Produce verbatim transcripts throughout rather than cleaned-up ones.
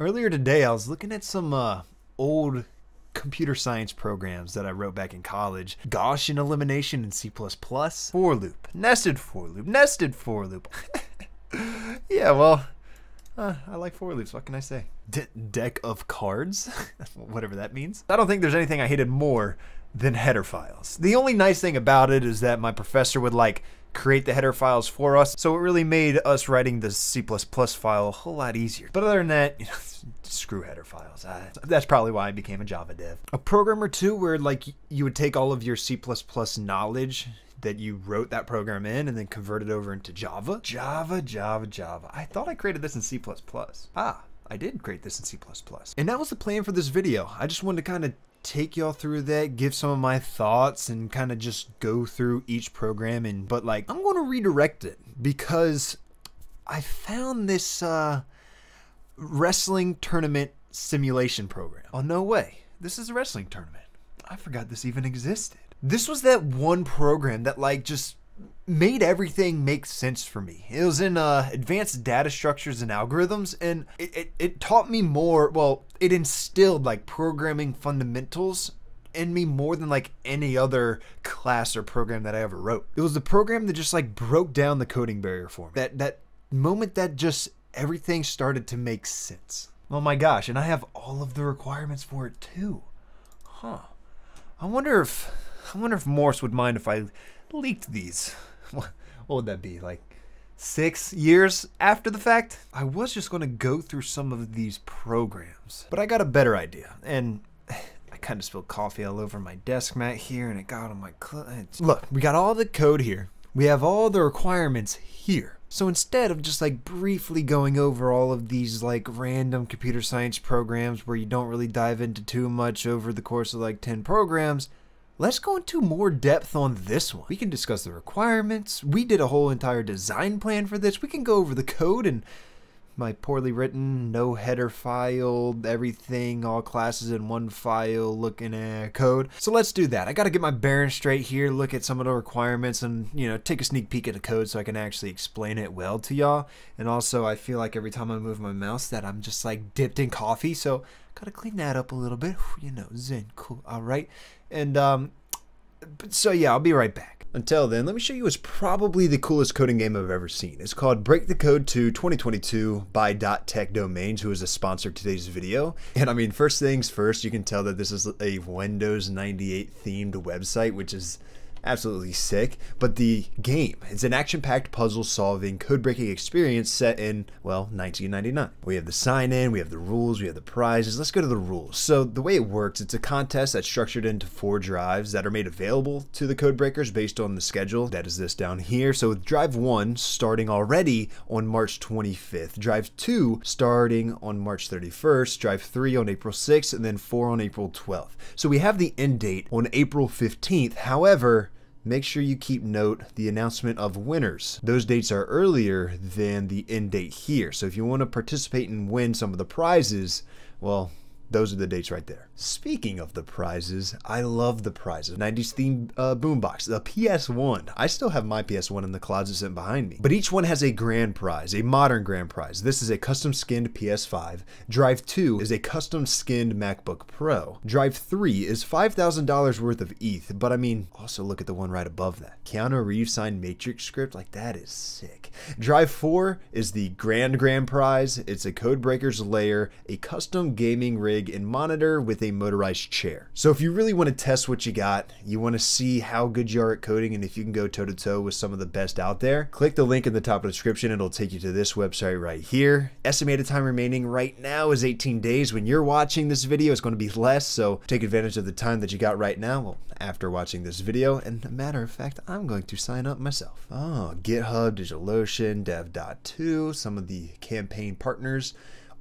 Earlier today, I was looking at some uh, old computer science programs that I wrote back in college. Gaussian elimination in C plus plus, for loop, nested for loop, nested for loop. Yeah, well, uh, I like for loops, what can I say? D deck of cards, whatever that means. I don't think there's anything I hated more than header files. The only nice thing about it is that my professor would like create the header files for us, so it really made us writing the C plus plus file a whole lot easier. But other than that, you know, screw header files. I, that's probably why I became a Java dev. A program or two where like you would take all of your C plus plus knowledge that you wrote that program in and then convert it over into Java. Java, Java, Java. I thought I created this in C plus plus. Ah, I did create this in C plus plus. And that was the plan for this video. I just wanted to kind of take y'all through that, give some of my thoughts, and kind of just go through each program. And but like I'm going to redirect it because I found this uh, wrestling tournament simulation program. Oh, no way. This is a wrestling tournament. I forgot this even existed. This was that one program that like just made everything make sense for me. It was in uh, advanced data structures and algorithms, and it, it, it taught me more, well, it instilled like programming fundamentals in me more than like any other class or program that I ever wrote. It was the program that just like broke down the coding barrier for me. That, that moment that just everything started to make sense. Oh my gosh, and I have all of the requirements for it too. Huh. I wonder if, I wonder if Morris would mind if I leaked these. What would that be, like six years after the fact? I was just going to go through some of these programs, but I got a better idea, and I kind of spilled coffee all over my desk mat here, and it got on my clothes. Look, we got all the code here, we have all the requirements here. So instead of just like briefly going over all of these like random computer science programs where you don't really dive into too much over the course of like ten programs, let's go into more depth on this one. We can discuss the requirements. We did a whole entire design plan for this. We can go over the code and my poorly written, no header file, everything, all classes in one file, looking at code. So let's do that. I gotta get my bearings straight here, look at some of the requirements and, you know, take a sneak peek at the code so I can actually explain it well to y'all. And also I feel like every time I move my mouse that I'm just like dipped in coffee. So gotta clean that up a little bit, you know, zen, cool, all right. And um, so yeah, I'll be right back. Until then, let me show you what's probably the coolest coding game I've ever seen. It's called Break the Code to twenty twenty-two by Dot Tech Domains, who is a sponsor of today's video. And I mean, first things first, you can tell that this is a Windows ninety-eight themed website, which is absolutely sick. But the game, it's an action-packed puzzle-solving, code-breaking experience set in, well, nineteen ninety-nine. We have the sign-in, we have the rules, we have the prizes. Let's go to the rules. So the way it works, it's a contest that's structured into four drives that are made available to the code breakers based on the schedule. That is this down here. So with drive one starting already on March twenty-fifth, drive two starting on March thirty-first, drive three on April sixth, and then four on April twelfth. So we have the end date on April fifteenth. However, make sure you keep note the announcement of winners. Those dates are earlier than the end date here. So if you want to participate and win some of the prizes, well, those are the dates right there. Speaking of the prizes, I love the prizes. nineties themed uh, boombox, the P S one. I still have my P S one in the closet sitting behind me. But each one has a grand prize, a modern grand prize. This is a custom skinned P S five. Drive two is a custom skinned MacBook Pro. Drive three is five thousand dollars worth of E T H, but I mean, also look at the one right above that. Keanu Reeves signed Matrix script, like that is sick. Drive four is the grand grand prize. It's a Codebreakers layer, a custom gaming rig, and monitor with a motorized chair. So if you really want to test what you got, you want to see how good you are at coding and if you can go toe to toe with some of the best out there, click the link in the top of the description. It'll take you to this website right here. Estimated time remaining right now is eighteen days. When you're watching this video, it's going to be less, so take advantage of the time that you got right now, well, after watching this video. And a matter of fact, I'm going to sign up myself. Oh, GitHub, DigitalOcean, Dev dot two, some of the campaign partners.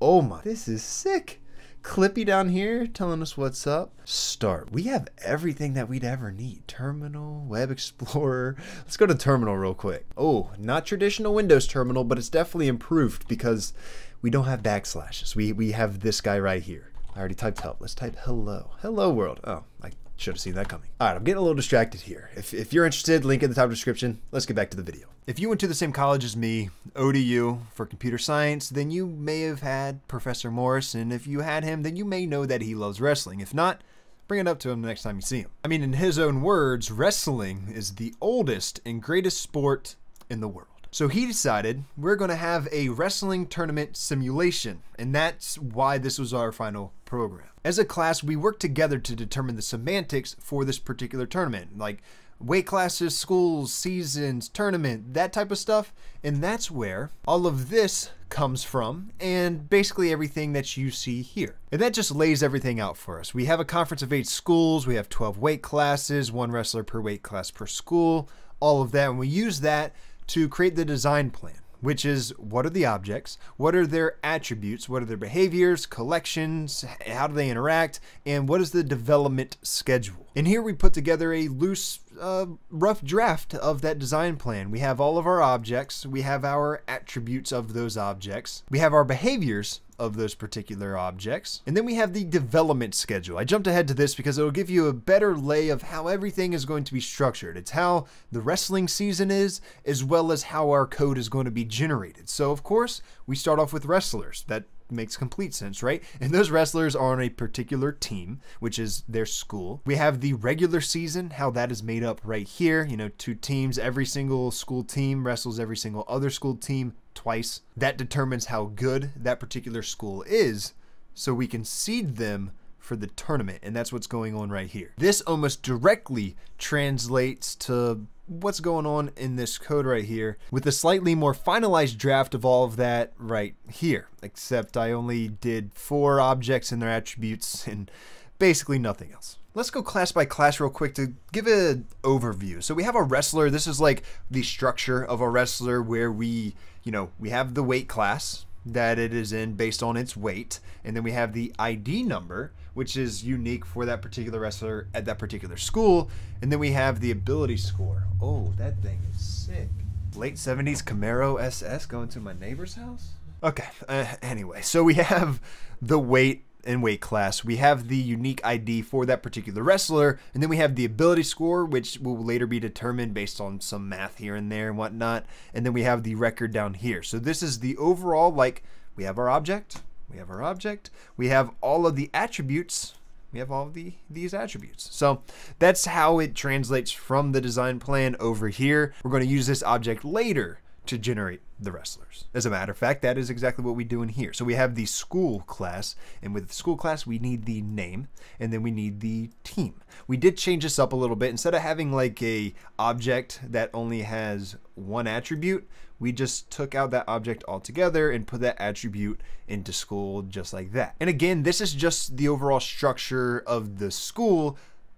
Oh my, this is sick. Clippy down here telling us what's up. Start. We have everything that we'd ever need. Terminal, Web Explorer. Let's go to Terminal real quick. Oh, not traditional Windows Terminal, but it's definitely improved because we don't have backslashes. We, we have this guy right here. I already typed help. Let's type hello. Hello world. Oh, I Should have seen that coming. All right, I'm getting a little distracted here. If, if you're interested, link in the top description. Let's get back to the video. If you went to the same college as me, O D U, for computer science, then you may have had Professor Morris, and if you had him, then you may know that he loves wrestling. If not, bring it up to him the next time you see him. I mean, in his own words, wrestling is the oldest and greatest sport in the world. So he decided we're going to have a wrestling tournament simulation, and that's why this was our final program. As a class, we worked together to determine the semantics for this particular tournament, like weight classes, schools, seasons, tournament, that type of stuff. And that's where all of this comes from, and basically everything that you see here. And that just lays everything out for us. We have a conference of eight schools, we have twelve weight classes, one wrestler per weight class per school, all of that, and we use that to create the design plan, which is what are the objects, what are their attributes, what are their behaviors, collections, how do they interact, and what is the development schedule. And here we put together a loose, uh, rough draft of that design plan. We have all of our objects, we have our attributes of those objects, we have our behaviors of those particular objects, and then we have the development schedule. I jumped ahead to this because it'll give you a better lay of how everything is going to be structured. It's how the wrestling season is, as well as how our code is going to be generated. So of course, we start off with wrestlers. That makes complete sense, right? And those wrestlers are on a particular team, which is their school. We have the regular season, how that is made up right here. You know, two teams, every single school team wrestles every single other school team twice. That determines how good that particular school is, so we can seed them for the tournament, and that's what's going on right here. This almost directly translates to what's going on in this code right here, with a slightly more finalized draft of all of that right here, except I only did four objects and their attributes and basically nothing else. Let's go class by class real quick to give an overview. So we have a wrestler. This is like the structure of a wrestler where we, you know, we have the weight class that it is in based on its weight. And then we have the I D number, which is unique for that particular wrestler at that particular school. And then we have the ability score. Oh, that thing is sick. Late seventies Camaro S S going to my neighbor's house? Okay, uh, anyway, so we have the weight and weight class, we have the unique I D for that particular wrestler, and then we have the ability score, which will later be determined based on some math here and there and whatnot, and then we have the record down here. So this is the overall, like, we have our object, we have our object, we have all of the attributes, we have all of the, these attributes. So that's how it translates from the design plan over here. We're going to use this object later to generate the wrestlers. As a matter of fact, that is exactly what we do in here. So we have the school class, and with the school class, we need the name, and then we need the team. We did change this up a little bit. Instead of having like a object that only has one attribute, we just took out that object altogether and put that attribute into school just like that. And again, this is just the overall structure of the school,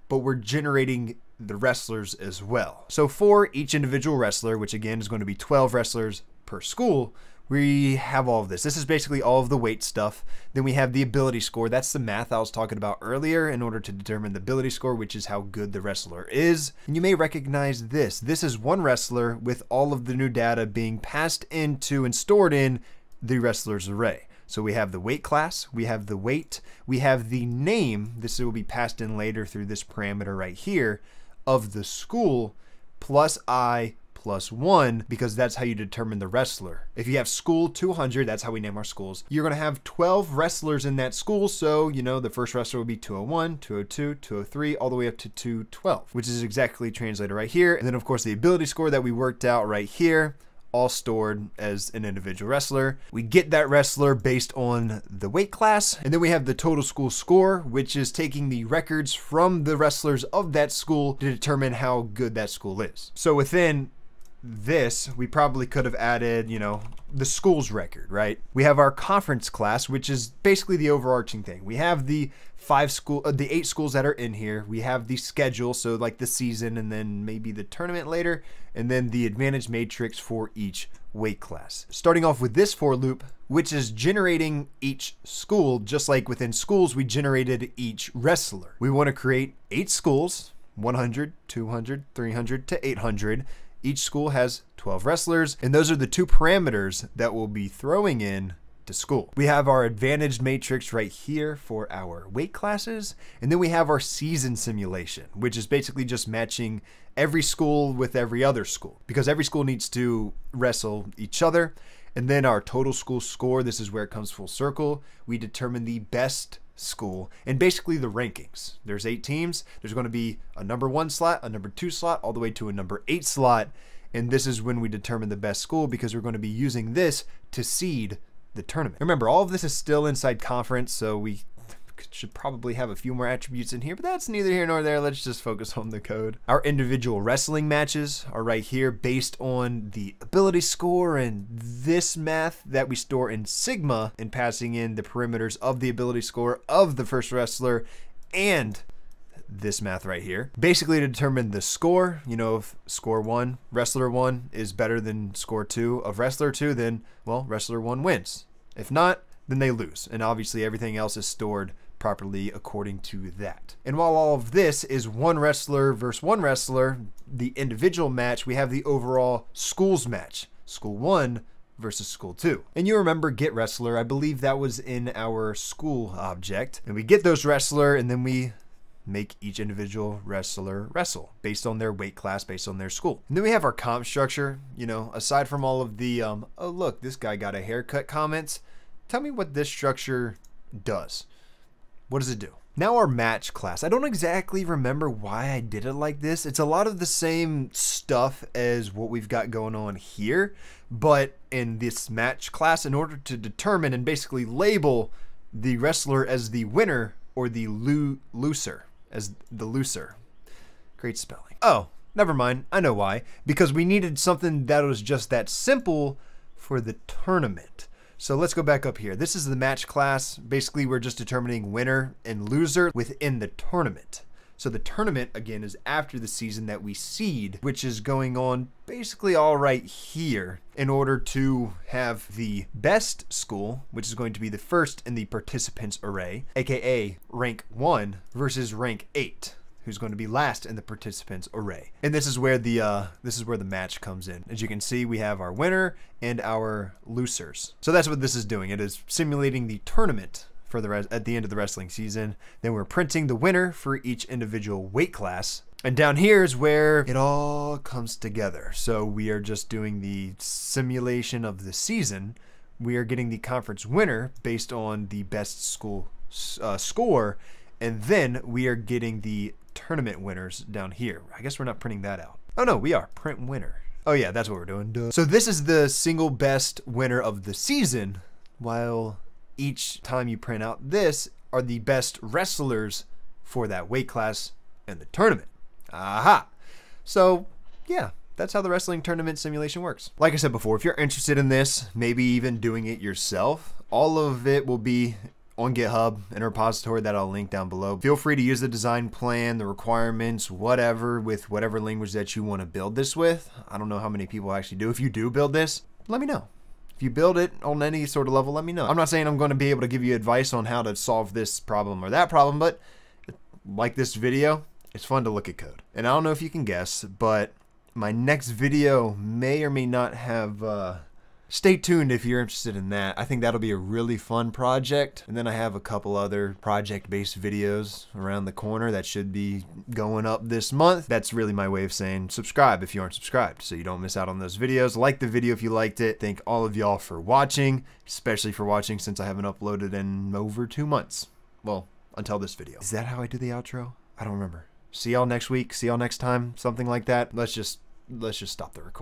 but we're generating the wrestlers as well. So for each individual wrestler, which again is going to be twelve wrestlers per school, we have all of this. This is basically all of the weight stuff. Then we have the ability score. That's the math I was talking about earlier in order to determine the ability score, which is how good the wrestler is. And you may recognize this. This is one wrestler with all of the new data being passed into and stored in the wrestler's array. So we have the weight class, we have the weight, we have the name. This will be passed in later through this parameter right here, of the school plus I plus one, because that's how you determine the wrestler. If you have school two hundred, that's how we name our schools. You're going to have twelve wrestlers in that school. So, you know, the first wrestler will be two oh one, two oh two, two oh three, all the way up to two twelve, which is exactly translated right here. And then of course the ability score that we worked out right here, all stored as an individual wrestler. We get that wrestler based on the weight class. And then we have the total school score, which is taking the records from the wrestlers of that school to determine how good that school is. So within this, we probably could have added, you know, the school's record, right? We have our conference class, which is basically the overarching thing. We have the five school, uh, the eight schools that are in here. We have the schedule, so like the season and then maybe the tournament later, and then the advantage matrix for each weight class. Starting off with this for loop, which is generating each school, just like within schools, we generated each wrestler. We want to create eight schools, one hundred, two hundred, three hundred to eight hundred. Each school has twelve wrestlers, and those are the two parameters that we'll be throwing in to school. We have our advantaged matrix right here for our weight classes, and then we have our season simulation, which is basically just matching every school with every other school, because every school needs to wrestle each other. And then our total school score, this is where it comes full circle. We determine the best school and basically the rankings. There's eight teams. There's going to be a number one slot, a number two slot, all the way to a number eight slot. And this is when we determine the best school, because we're going to be using this to seed the tournament. Remember, all of this is still inside conference, so we should probably have a few more attributes in here, but that's neither here nor there. Let's just focus on the code. Our individual wrestling matches are right here based on the ability score and this math that we store in Sigma, and passing in the parameters of the ability score of the first wrestler and this math right here, basically to determine the score. You know, if score one, wrestler one is better than score two of wrestler two, then, well, wrestler one wins. If not, then they lose. And obviously everything else is stored properly according to that. And while all of this is one wrestler versus one wrestler, the individual match, we have the overall schools match, school one versus school two. And you remember get wrestler, I believe that was in our school object. And we get those wrestler, and then we make each individual wrestler wrestle based on their weight class, based on their school. And then we have our comp structure. You know, aside from all of the, um, oh look, this guy got a haircut comments, tell me what this structure does. What does it do? Now our match class. I don't exactly remember why I did it like this. It's a lot of the same stuff as what we've got going on here, but in this match class, in order to determine and basically label the wrestler as the winner or the lo- loser, as the loser. Great spelling. Oh, never mind. I know why. Because we needed something that was just that simple for the tournament. So let's go back up here. This is the match class. Basically, we're just determining winner and loser within the tournament. So the tournament, again, is after the season that we seed, which is going on basically all right here, in order to have the best school, which is going to be the first in the participants array, aka rank one, versus rank eight, who's going to be last in the participants array. And this is where the uh, this is where the match comes in. As you can see, we have our winner and our losers. So that's what this is doing. It is simulating the tournament for the res at the end of the wrestling season. Then we're printing the winner for each individual weight class. And down here is where it all comes together. So we are just doing the simulation of the season. We are getting the conference winner based on the best school uh, score. And then we are getting the tournament winners down here. I guess we're not printing that out. Oh no, we are. Print winner. Oh yeah, that's what we're doing. Duh. So this is the single best winner of the season, while each time you print out this are the best wrestlers for that weight class and the tournament. Aha. So yeah, that's how the wrestling tournament simulation works. Like I said before, if you're interested in this, maybe even doing it yourself, all of it will be on GitHub in a repository that I'll link down below. Feel free to use the design plan, the requirements, whatever, with whatever language that you want to build this with. I don't know how many people actually do. If you do build this, let me know. If you build it on any sort of level, let me know. I'm not saying I'm going to be able to give you advice on how to solve this problem or that problem, but like this video, it's fun to look at code. And I don't know if you can guess, but my next video may or may not have... Uh, stay tuned if you're interested in that. I think that'll be a really fun project. And then I have a couple other project-based videos around the corner that should be going up this month. That's really my way of saying subscribe if you aren't subscribed, so you don't miss out on those videos. Like the video if you liked it. Thank all of y'all for watching, especially for watching since I haven't uploaded in over two months. Well, until this video. Is that how I do the outro? I don't remember. See y'all next week. See y'all next time. Something like that. Let's just, let's just stop the recording.